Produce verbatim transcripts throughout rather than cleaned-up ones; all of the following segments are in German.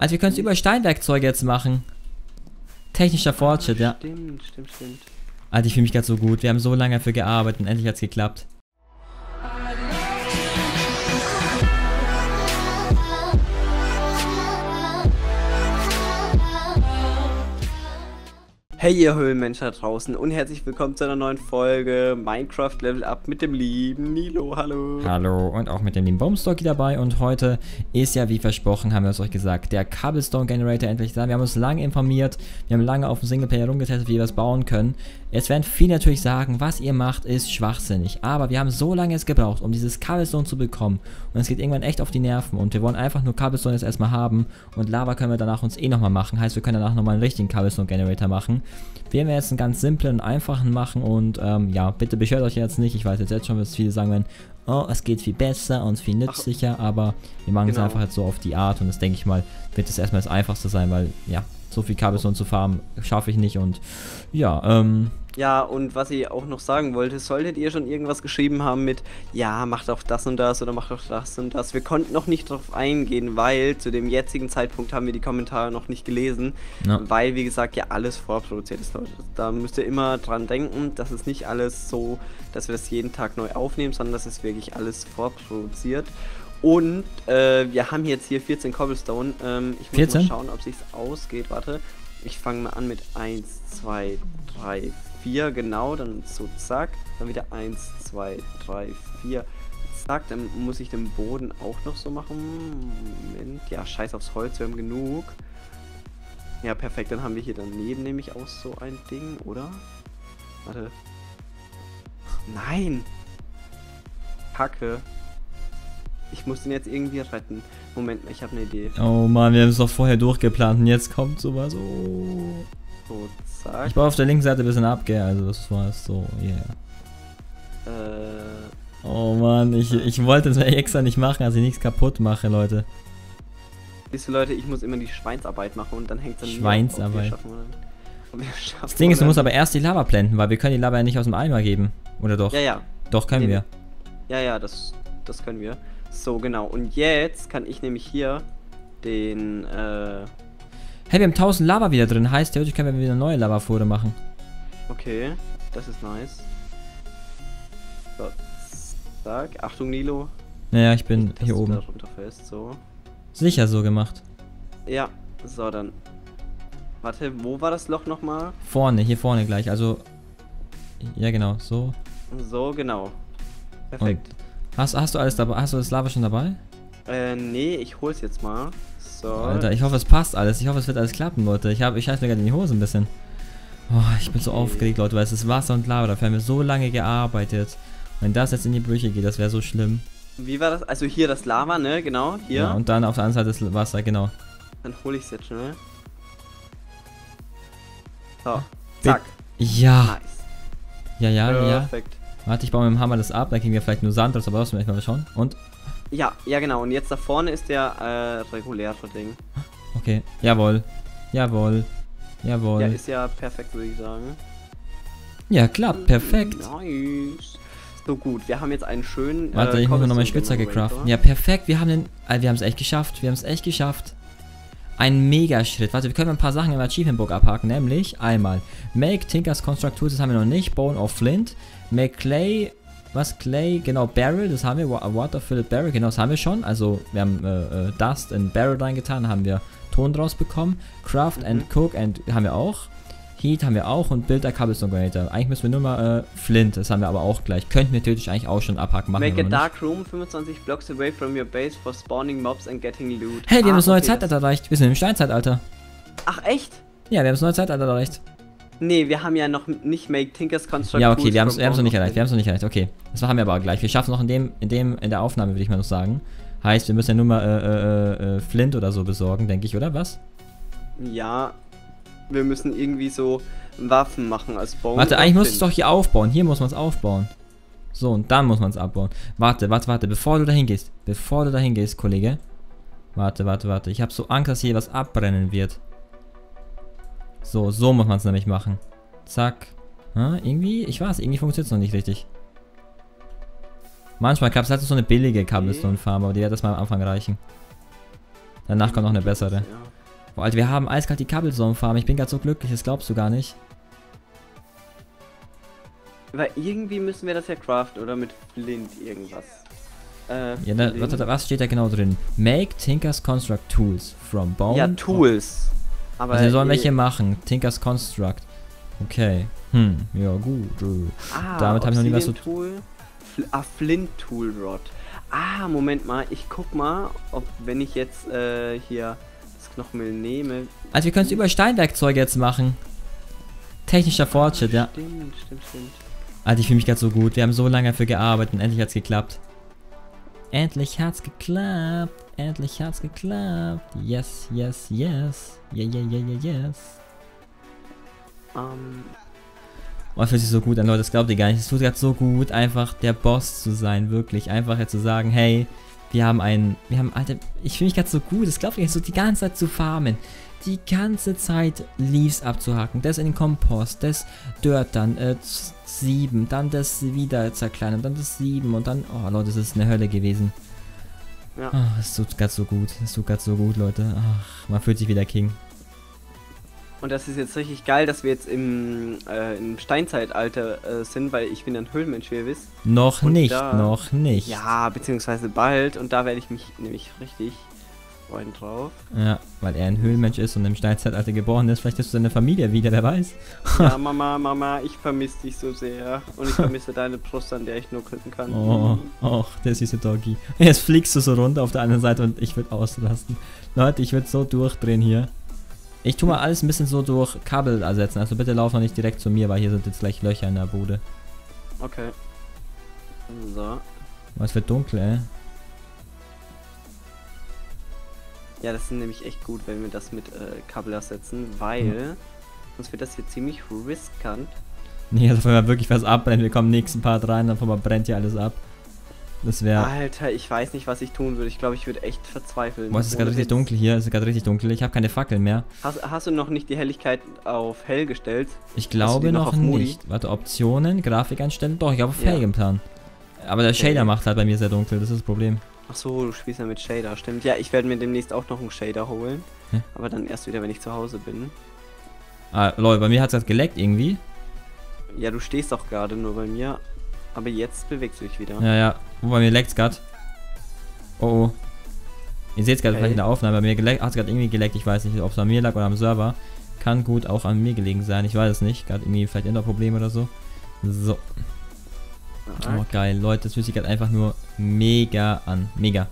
Also wir können es über Steinwerkzeuge jetzt machen. Technischer Fortschritt, ja. Stimmt, stimmt, stimmt. Alter, ich fühle mich gerade so gut. Wir haben so lange dafür gearbeitet und endlich hat es geklappt. Hey ihr Höhlenmenschen da draußen und herzlich willkommen zu einer neuen Folge Minecraft Level Up mit dem lieben Nilo, hallo. Hallo und auch mit dem lieben BumsDoggie dabei, und heute ist ja wie versprochen, haben wir es euch gesagt, der Cobblestone Generator endlich da. Wir haben uns lange informiert, wir haben lange auf dem Singleplayer rumgetestet, wie wir das bauen können. Jetzt werden viele natürlich sagen, was ihr macht ist schwachsinnig, aber wir haben so lange es gebraucht, um dieses Cobblestone zu bekommen, und es geht irgendwann echt auf die Nerven und wir wollen einfach nur Cobblestone jetzt erstmal haben, und Lava können wir danach uns eh nochmal machen, heißt wir können danach nochmal einen richtigen Cobblestone Generator machen. Wir werden jetzt einen ganz simplen und einfachen machen, und ähm, ja, bitte beschwert euch jetzt nicht. Ich weiß jetzt, jetzt schon, dass viele sagen werden, oh, es geht viel besser und viel nützlicher, Ach, aber wir machen genau. es einfach halt so auf die Art, und das denke ich mal, wird es erstmal das Einfachste sein, weil ja, so viel Cobblestone zu farmen schaffe ich nicht, und ja, ähm... Ja, und was ich auch noch sagen wollte, solltet ihr schon irgendwas geschrieben haben mit, ja, macht auch das und das oder macht auch das und das. Wir konnten noch nicht drauf eingehen, weil zu dem jetzigen Zeitpunkt haben wir die Kommentare noch nicht gelesen, ja. weil, wie gesagt, ja alles vorproduziert ist, Leute. Da müsst ihr immer dran denken, das ist nicht alles so, dass wir das jeden Tag neu aufnehmen, sondern das ist wirklich alles vorproduziert. Und äh, wir haben jetzt hier vierzehn Cobblestone. Ähm, ich muss vierzehn? Mal schauen, ob es sich ausgeht. Warte, ich fange mal an mit eins, zwei, drei, vier, genau, dann so zack, dann wieder eins, zwei, drei, vier, zack, dann muss ich den Boden auch noch so machen, Moment, ja, scheiß aufs Holz, wir haben genug, ja, perfekt, dann haben wir hier daneben nämlich auch so ein Ding, oder? Warte, nein, Kacke, ich muss den jetzt irgendwie retten, Moment, ich habe eine Idee. Oh Mann, wir haben es doch vorher durchgeplant und jetzt kommt sowas, oh. So, zack. Ich baue auf der linken Seite ein bisschen ab, gell? Also das war so, yeah. Äh. Oh Mann, ich, ich wollte das extra nicht machen, also ich nichts kaputt mache, Leute. Siehst du, Leute, ich muss immer die Schweinsarbeit machen und dann hängt es dann Schweinsarbeit. Auf, wir schaffen, das Ding ist, du musst aber erst die Lava blenden, weil wir können die Lava ja nicht aus dem Eimer geben. Oder doch? Ja, ja. Doch, können Den, wir. Ja, ja, das, das können wir. So, genau. Und jetzt kann ich nämlich hier den, äh... Hey, wir haben tausend Lava wieder drin, heißt theoretisch können wir wieder neue Lava-Fuhre machen. Okay, das ist nice. So, zack. Achtung, Nilo. Naja, ich bin ich hier oben. Da runter fest, so. Sicher so gemacht. Ja, so dann. Warte, wo war das Loch nochmal? Vorne, hier vorne gleich, also. Ja, genau, so. So, genau. Perfekt. Und hast, hast du alles dabei? Hast du das Lava schon dabei? Äh, nee, ich hol's jetzt mal. So. Alter, ich hoffe, es passt alles. Ich hoffe, es wird alles klappen, Leute. Ich, hab, ich scheiß mir gerade in die Hose ein bisschen. Oh, ich bin okay. so aufgeregt, Leute, weil es ist Wasser und Lava. Dafür haben wir so lange gearbeitet. Wenn das jetzt in die Brüche geht, das wäre so schlimm. Wie war das? Also hier das Lava, ne? Genau, hier. Ja, und dann auf der anderen Seite das Wasser, genau. Dann hole ich es jetzt schnell. So, zack. Ja. Nice. Ja, ja, Perfekt. ja. Perfekt. Warte, ich baue mit dem Hammer das ab. Dann kriegen wir vielleicht nur Sand, aber das müssen wir mal schauen. Und... Ja, ja genau, und jetzt da vorne ist der äh, reguläre Ding. Okay, jawohl, jawohl, jawohl. Ja, ist ja perfekt, würde ich sagen. Ja, klappt, perfekt. Nice. So gut, wir haben jetzt einen schönen... Warte, äh, ich muss nochmal Spitzer gecraften. Ja, perfekt, wir haben den... Äh, wir haben es echt geschafft, wir haben es echt geschafft. Ein Mega-Schritt. Warte, wir können ein paar Sachen im Achievement-Book abhaken, nämlich einmal Make Tinkers Construct Tools, das haben wir noch nicht, Bone of Flint, Make Clay... Was? Clay? Genau, Barrel, das haben wir. Water-filled Barrel, genau, das haben wir schon. Also, wir haben äh, Dust in Barrel reingetan, haben wir Ton draus bekommen. Craft mhm. and Cook and, haben wir auch. Heat haben wir auch und Build a Cobblestone Generator. Eigentlich müssen wir nur mal äh, Flint, das haben wir aber auch gleich. Könnten wir theoretisch eigentlich auch schon abhaken. Machen Make a dark room fünfundzwanzig blocks away from your base for spawning mobs and getting loot. Hey, wir ah, haben das neue okay, Zeitalter erreicht. Wir sind im Steinzeitalter. Ach, echt? Ja, wir haben das neue Zeitalter erreicht. Nee, wir haben ja noch nicht Make Tinkers Construct. Ja, okay, wir haben es noch nicht erreicht, wir haben es noch nicht erreicht, okay. Das machen wir aber gleich, wir schaffen es noch in dem, in dem, in der Aufnahme, würde ich mal noch sagen. Heißt, wir müssen ja nur mal, äh, äh, äh, Flint oder so besorgen, denke ich, oder was? Ja, wir müssen irgendwie so Waffen machen als Bone. Warte, eigentlich muss es doch hier aufbauen, hier muss man es aufbauen. So, und dann muss man es abbauen. Warte, warte, warte, bevor du dahin gehst, bevor du dahin gehst, Kollege. Warte, warte, warte, ich habe so Angst, dass hier was abbrennen wird. So, so muss man es nämlich machen. Zack. Hm, irgendwie, ich weiß, irgendwie funktioniert es noch nicht richtig. Manchmal gab es halt so eine billige Cobblestone-Farm, aber die wird das mal am Anfang reichen. Danach kommt noch eine bessere. Boah, Alter, wir haben eiskalt die Kabel zusammenfarmen. Ich bin gerade so glücklich, das glaubst du gar nicht. Aber irgendwie müssen wir das ja craften, oder mit Flint irgendwas. Äh, ja, da, was, was steht da genau drin? Make Tinkers Construct Tools from Bone. Ja, Tools. Oh. Aber also wir sollen welche machen. Tinkers Construct. Okay. Hm, ja gut. Ah, damit habe ich noch nie was zu tun. Ah, Flint Tool Rod. Ah, Moment mal. Ich guck mal, ob wenn ich jetzt äh, hier das Knochenmehl nehme. Also wir können es über Steinwerkzeuge jetzt machen. Technischer Fortschritt, ja. Stimmt, stimmt, stimmt. Alter, ich fühle mich gerade so gut. Wir haben so lange dafür gearbeitet und endlich hat's geklappt. Endlich hat's geklappt. Endlich hat's geklappt. Yes, yes, yes. Yeah, yeah, yeah, yeah, yes. Um. Oh, fühlt sich so gut an, Leute. Das glaubt ihr gar nicht. Es tut gerade so gut, einfach der Boss zu sein. Wirklich. Einfach jetzt zu sagen, hey, wir haben einen... Wir haben... Alter, ich fühle mich gerade so gut. Das glaubt ihr nicht. So die ganze Zeit zu farmen. Die ganze Zeit Leaves abzuhacken. Das in den Kompost. Das Dirt dann. Äh... sieben, dann das wieder zerkleinern, dann das sieben und dann, oh Leute, das ist eine Hölle gewesen. Ja. Oh, es tut ganz so gut, es tut ganz so gut, Leute. Ach, man fühlt sich wieder King. Und das ist jetzt richtig geil, dass wir jetzt im, äh, im Steinzeitalter äh, sind, weil ich bin ein Höhlenmensch, wie ihr wisst. Noch und nicht, da, noch nicht. Ja, beziehungsweise bald und da werde ich mich nämlich richtig freuen drauf. Ja, weil er ein Höhlenmensch ist und im Steinzeitalter geboren ist. Vielleicht hast du seine Familie wieder, wer weiß. Ja, Mama, Mama, ich vermisse dich so sehr. Und ich vermisse deine Brust, an der ich nur küssen kann. Oh, oh, der süße Doggy. Jetzt fliegst du so runter auf der anderen Seite und ich würde auslasten. Leute, ich würde so durchdrehen hier. Ich tue mal alles ein bisschen so durch Kabel ersetzen. Also bitte lauf noch nicht direkt zu mir, weil hier sind jetzt gleich Löcher in der Bude. Okay. So. Was wird dunkel, ey. Ja, das ist nämlich echt gut, wenn wir das mit äh, Kabel ersetzen, weil sonst wird das hier ziemlich riskant. Nee, also wenn wir wirklich was abbrennen, wir kommen nächsten Part rein, dann verbrennt hier alles ab. Das wäre... Alter, ich weiß nicht, was ich tun würde. Ich glaube, ich würde echt verzweifeln. Boah, es ist gerade richtig dunkel hier, es ist gerade richtig dunkel. Ich habe keine Fackeln mehr. Hast, hast du noch nicht die Helligkeit auf hell gestellt? Ich glaube noch, noch nicht. Warte, Optionen, Grafik einstellen. Doch, ich habe auf hell geplant. Aber der Shader macht halt bei mir sehr dunkel, das ist das Problem. Ach so, du spielst ja mit Shader, stimmt. Ja, ich werde mir demnächst auch noch einen Shader holen. Hä? Aber dann erst wieder, wenn ich zu Hause bin. Ah, Leute, bei mir hat es halt geleckt irgendwie. Ja, du stehst doch gerade nur bei mir. Aber jetzt bewegst du dich wieder. Ja, ja. Oh, bei mir leckt es gerade. Oh, oh. Ihr seht es gerade vielleicht in der Aufnahme. Bei mir hat es gerade irgendwie geleckt. Ich weiß nicht, ob es an mir lag oder am Server. Kann gut auch an mir gelegen sein. Ich weiß es nicht. Gerade irgendwie vielleicht Interproblem oder so. So. Oh, geil, Leute, das fühlt sich gerade einfach nur mega an. Mega.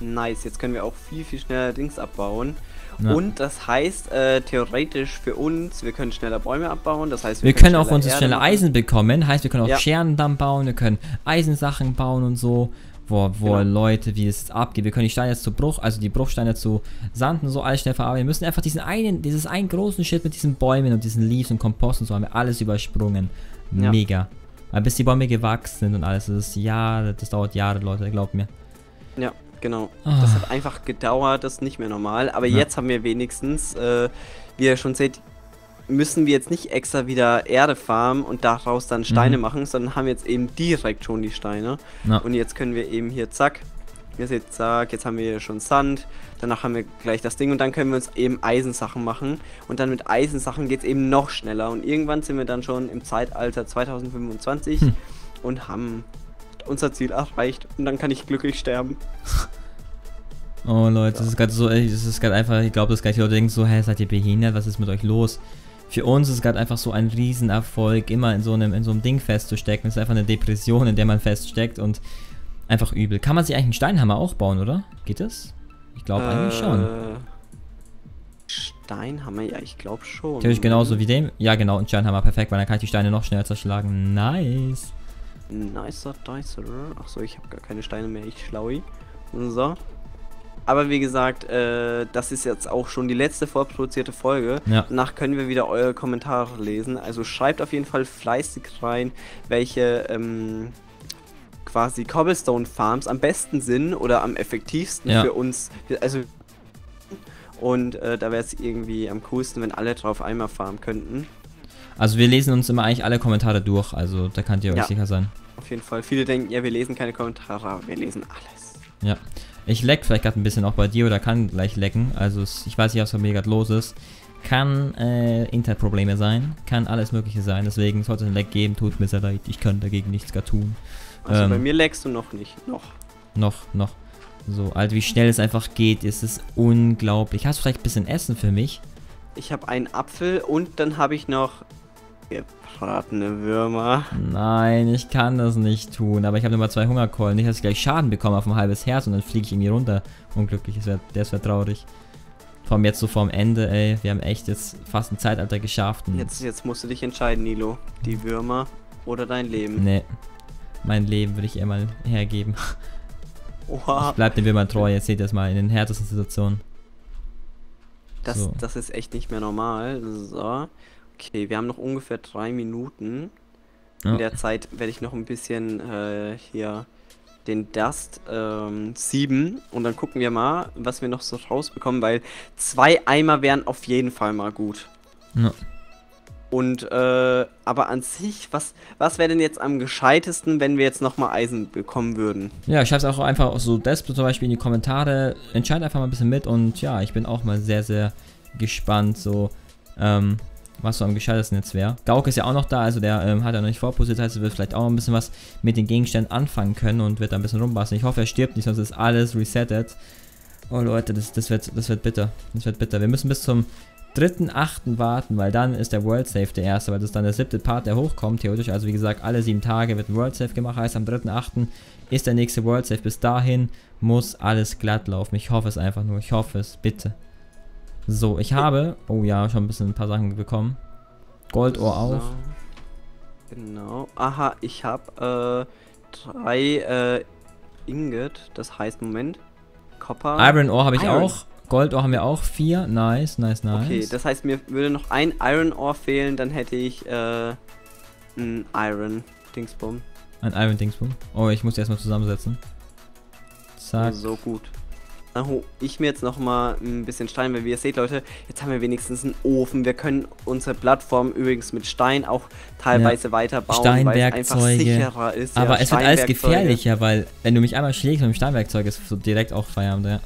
Nice, jetzt können wir auch viel, viel schneller Dings abbauen. Ja. Und das heißt, äh, theoretisch für uns, wir können schneller Bäume abbauen, das heißt... Wir, wir können, können auch uns schneller Eisen bekommen, heißt, wir können auch ja. Scherendamm bauen, wir können Eisensachen bauen und so. Boah, boah, genau. Leute, wie es abgeht. Wir können die Steine jetzt zu Bruch, also die Bruchsteine zu Sand und so alles schnell verarbeiten. Wir müssen einfach diesen einen, dieses einen großen Shit mit diesen Bäumen und diesen Leaves und Kompost und so haben wir alles übersprungen. Ja. Mega. Weil bis die Bäume gewachsen sind und alles, das ist Jahre, das dauert Jahre, Leute, glaubt mir. Ja, genau. Oh. Das hat einfach gedauert, das ist nicht mehr normal. Aber ja. Jetzt haben wir wenigstens, äh, wie ihr schon seht, müssen wir jetzt nicht extra wieder Erde farmen und daraus dann Steine mhm. machen, sondern haben jetzt eben direkt schon die Steine. Ja. Und jetzt können wir eben hier, zack, ihr seht, zack, jetzt haben wir hier schon Sand, danach haben wir gleich das Ding und dann können wir uns eben Eisensachen machen. Und dann mit Eisensachen geht es eben noch schneller. Und irgendwann sind wir dann schon im Zeitalter zweitausendfünfundzwanzig hm. und haben unser Ziel erreicht. Und dann kann ich glücklich sterben. Oh Leute, das ist gerade so, das ist gerade einfach, ich glaube, das gleich Leute denken so, hä, seid ihr behindert, was ist mit euch los? Für uns ist gerade einfach so ein Riesenerfolg, immer in so einem in so einem Ding festzustecken. Das ist einfach eine Depression, in der man feststeckt und einfach übel. Kann man sich eigentlich einen Steinhammer auch bauen, oder? Geht das? Ich glaube äh, eigentlich schon. Steinhammer, ja, ich glaube schon. Natürlich genauso wie dem. Ja, genau, ein Steinhammer, perfekt, weil dann kann ich die Steine noch schneller zerschlagen. Nice. Nicer, nicer. Achso, ich habe gar keine Steine mehr, ich schlaui. So. Aber wie gesagt, äh, das ist jetzt auch schon die letzte vorproduzierte Folge. Ja. Danach können wir wieder eure Kommentare lesen. Also schreibt auf jeden Fall fleißig rein, welche ähm, quasi Cobblestone Farms am besten sind oder am effektivsten ja. für uns. Also und äh, da wäre es irgendwie am coolsten, wenn alle drauf einmal farmen könnten. Also wir lesen uns immer eigentlich alle Kommentare durch, also da könnt ihr euch ja. sicher sein. Auf jeden Fall. Viele denken, ja, wir lesen keine Kommentare, aber wir lesen alles. Ja. Ich leck vielleicht gerade ein bisschen auch bei dir oder kann gleich lecken. Also es, ich weiß nicht, was bei mir gerade los ist. Kann äh, Internetprobleme sein. Kann alles mögliche sein. Deswegen sollte es ein Leck geben. Tut mir sehr leid. Ich kann dagegen nichts gar tun. Also ähm, bei mir leckst du noch nicht. Noch. Noch, noch. So, also wie schnell es einfach geht, ist es unglaublich. Hast du vielleicht ein bisschen Essen für mich? Ich habe einen Apfel und dann habe ich noch gebratene Würmer. Nein, ich kann das nicht tun, aber ich habe nochmal zwei Hungerkeulen. Nicht, dass ich gleich Schaden bekomme auf ein halbes Herz und dann fliege ich irgendwie runter. Unglücklich, das wäre das wär traurig. Vor allem jetzt so vorm Ende, ey. Wir haben echt jetzt fast ein Zeitalter geschafft. Jetzt, jetzt musst du dich entscheiden, Nilo. Die Würmer oder dein Leben? Nee, mein Leben würde ich eher mal hergeben. Oha. Ich bleib den Würmern treu, jetzt seht ihr das mal, in den härtesten Situationen. Das, so. Das ist echt nicht mehr normal. So. Okay, wir haben noch ungefähr drei Minuten. In oh. der Zeit werde ich noch ein bisschen äh, hier den Dust ähm, sieben. Und dann gucken wir mal, was wir noch so rausbekommen, weil zwei Eimer wären auf jeden Fall mal gut. Ja. Und, äh, aber an sich, was, was wäre denn jetzt am gescheitesten, wenn wir jetzt nochmal Eisen bekommen würden? Ja, schreibt es auch einfach so desktop zum Beispiel in die Kommentare. Entscheidet einfach mal ein bisschen mit und ja, ich bin auch mal sehr, sehr gespannt, so, ähm, was so am gescheitesten jetzt wäre. Gauk ist ja auch noch da, also der ähm, hat ja noch nicht vorposiert, heißt, er wird vielleicht auch ein bisschen was mit den Gegenständen anfangen können und wird da ein bisschen rumbasteln. Ich hoffe, er stirbt nicht, sonst ist alles resettet. Oh Leute, das, das, wird, das wird bitter. Das wird bitter. Wir müssen bis zum dritten achten warten, weil dann ist der World Save der erste, weil das ist dann der siebte Part, der hochkommt, theoretisch. Also wie gesagt, alle sieben Tage wird ein World Save gemacht, heißt am dritten achten ist der nächste World Save. Bis dahin muss alles glatt laufen. Ich hoffe es einfach nur, ich hoffe es, bitte. So, ich habe, oh ja, schon ein bisschen ein paar Sachen bekommen. Goldohr auf. Genau, aha, ich habe äh, drei äh, Ingot, das heißt, Moment, Copper. Iron Ore habe ich Iron. auch. Goldohr haben wir auch vier. Nice, nice, nice. Okay, das heißt, mir würde noch ein Iron Ore fehlen, dann hätte ich äh, ein Iron Dingsbum. Ein Iron Dingsbum? Oh, ich muss die erstmal zusammensetzen. Zack. So gut. Dann hole ich mir jetzt nochmal ein bisschen Stein, weil wie ihr seht, Leute, jetzt haben wir wenigstens einen Ofen. Wir können unsere Plattform übrigens mit Stein auch teilweise ja. weiterbauen, weil es einfach sicherer ist. Aber ja, es wird alles gefährlicher, weil wenn du mich einmal schlägst mit dem Steinwerkzeug, ist so direkt auch Feierabend, ja.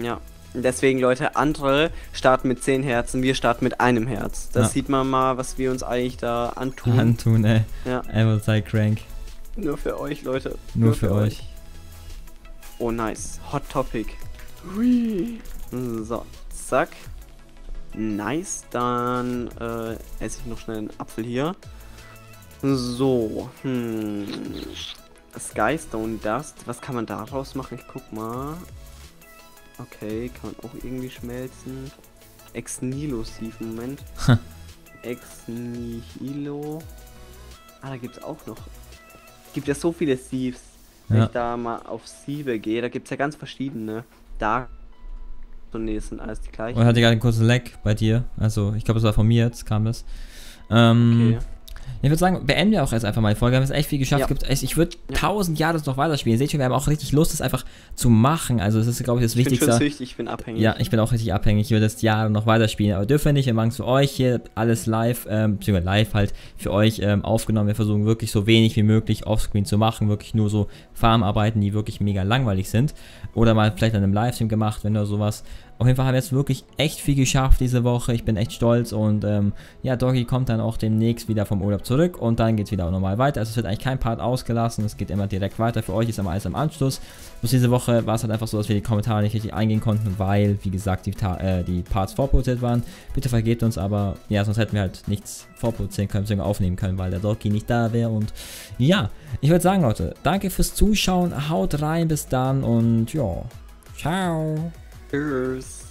Ja. Deswegen, Leute, andere starten mit zehn Herzen, wir starten mit einem Herz. Das ja. sieht man mal, was wir uns eigentlich da antun. Antun, ey. Ja. Einmal sei crank. Nur für euch, Leute. Nur, Nur für, für euch. euch. Oh, nice. Hot Topic. Hui. So, zack. Nice. Dann äh, esse ich noch schnell einen Apfel hier. So. Hm. Skystone Dust. Was kann man daraus machen? Ich guck mal. Okay, kann man auch irgendwie schmelzen. Ex Nilo Sieve, Moment. Ex Nihilo. Ah, da gibt es auch noch. Gibt ja so viele Sieves. Wenn ja. ich da mal auf Sieve gehe, da gibt es ja ganz verschiedene. Da. So, nee, es sind alles die gleichen. Oh, ich hatte gerade einen kurzen Lag bei dir. Also, ich glaube, es war von mir, jetzt kam das. Ähm. Okay. Ich würde sagen, beenden wir auch jetzt einfach mal die Folge. Wir haben jetzt echt viel geschafft. Ja. Gibt, ich würde ja. tausend Jahre das noch weiterspielen. Seht ihr, wir haben auch richtig Lust, das einfach zu machen. Also das ist, glaube ich, das Wichtigste. Ich bin schon süchtig, ich bin abhängig. Ja, ich bin auch richtig abhängig. Ich würde das Jahre noch weiterspielen. Aber dürfen wir nicht. Wir machen es für euch hier alles live, ähm, beziehungsweise live halt für euch ähm, aufgenommen. Wir versuchen wirklich so wenig wie möglich offscreen zu machen. Wirklich nur so Farmarbeiten, die wirklich mega langweilig sind. Oder mal vielleicht an einem Livestream gemacht, wenn du sowas... Auf jeden Fall haben wir jetzt wirklich echt viel geschafft diese Woche. Ich bin echt stolz und ähm, ja, Doggy kommt dann auch demnächst wieder vom Urlaub zurück und dann geht es wieder auch normal weiter. Also es wird eigentlich kein Part ausgelassen, es geht immer direkt weiter. Für euch ist immer alles am Anschluss. Bloß diese Woche war es halt einfach so, dass wir die Kommentare nicht richtig eingehen konnten, weil, wie gesagt, die, äh, die Parts vorproduziert waren. Bitte vergebt uns, aber ja, sonst hätten wir halt nichts vorproduzieren können, beziehungsweise aufnehmen können, weil der Doggy nicht da wäre und ja, ich würde sagen, Leute, danke fürs Zuschauen, haut rein, bis dann und ja, ciao. Cheers.